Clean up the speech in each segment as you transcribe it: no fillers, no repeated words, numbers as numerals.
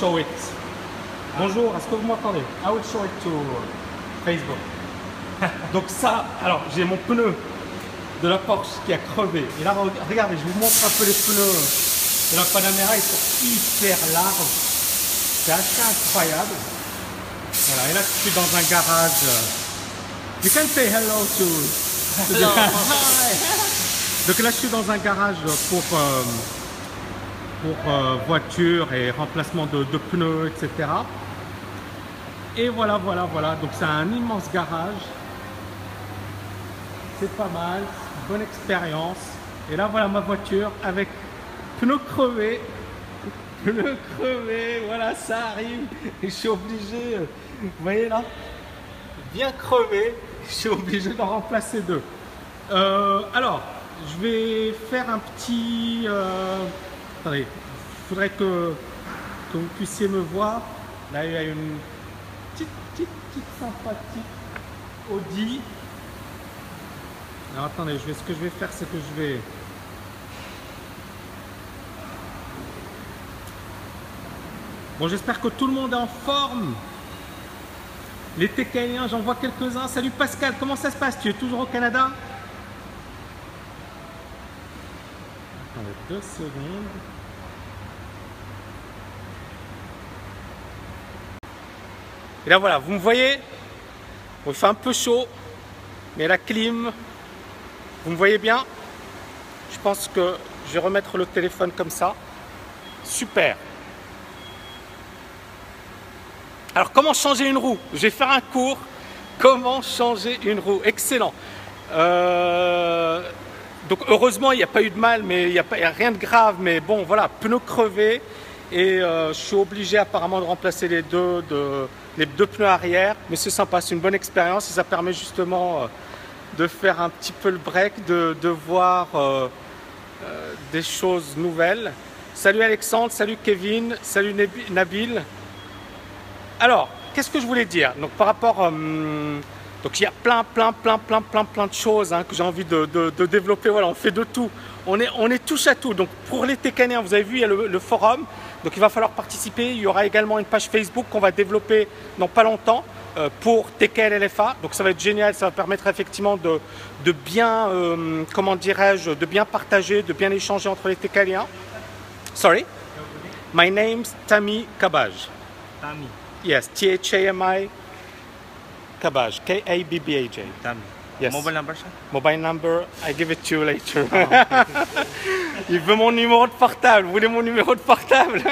Show it. Bonjour, est-ce que vous m'entendez? I will show it to Facebook. Donc ça, alors j'ai mon pneu de la Porsche qui a crevé. Et là, regardez, je vous montre un peu les pneus de la Panamera, ils sont hyper larges. C'est assez incroyable. Voilà, et là je suis dans un garage. You can say hello to... Hello. Donc là je suis dans un garage pour voitures et remplacement de pneus, etc. Et voilà. Donc c'est un immense garage. C'est pas mal, bonne expérience. Et là voilà ma voiture avec pneus crevés. Pneus crevés, voilà, ça arrive. Et je suis obligé, vous voyez là, bien crevé. Je suis obligé d'en remplacer deux. Alors, je vais faire un petit... attendez, il faudrait que vous puissiez me voir. Là, il y a une petite sympathique Audi. Alors, attendez, ce que je vais faire, c'est que je vais... Bon, j'espère que tout le monde est en forme. Les TKL, j'en vois quelques-uns. Salut Pascal, comment ça se passe? Tu es toujours au Canada? Attendez 2 secondes. Et là voilà, vous me voyez? Bon, il fait un peu chaud, mais la clim, vous me voyez bien? Je pense que je vais remettre le téléphone comme ça. Super. Alors, comment changer une roue? Je vais faire un cours. Comment changer une roue? Excellent. Donc, heureusement, il n'y a pas eu de mal, mais il n'y a rien de grave. Mais bon, voilà, pneus crevés. Et je suis obligé apparemment de remplacer les deux pneus arrière. Mais c'est sympa, c'est une bonne expérience. Et ça permet justement de faire un petit peu le break, de voir des choses nouvelles. Salut Alexandre, salut Kevin, salut Nabil. Alors, qu'est-ce que je voulais dire? Donc, par rapport... donc, il y a plein de choses hein, que j'ai envie de développer. Voilà, on fait de tout. On est touche à tout. Donc, pour les Técaniens, vous avez vu, il y a le forum. Donc, il va falloir participer. Il y aura également une page Facebook qu'on va développer dans pas longtemps pour TKL LFA. Donc, ça va être génial. Ça va permettre effectivement de bien, comment dirais-je, de bien partager, de bien échanger entre les Técaniens. Sorry? My name's Tami Kabbaj. Tami. Yes, T-H-A-M-I Kabbaj, K-A-B-B-A-J. Yes. Mobile number, sir? Mobile number, I give it to you later. Oh. Il veut mon numéro de portable, vous voulez mon numéro de portable?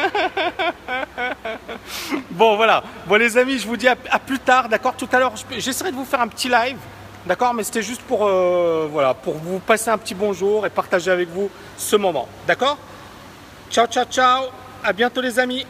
Bon, voilà. Bon, les amis, je vous dis à plus tard, d'accord? Tout à l'heure, j'essaierai de vous faire un petit live, d'accord? Mais c'était juste pour, voilà, pour vous passer un petit bonjour et partager avec vous ce moment, d'accord? Ciao, ciao, ciao. À bientôt, les amis.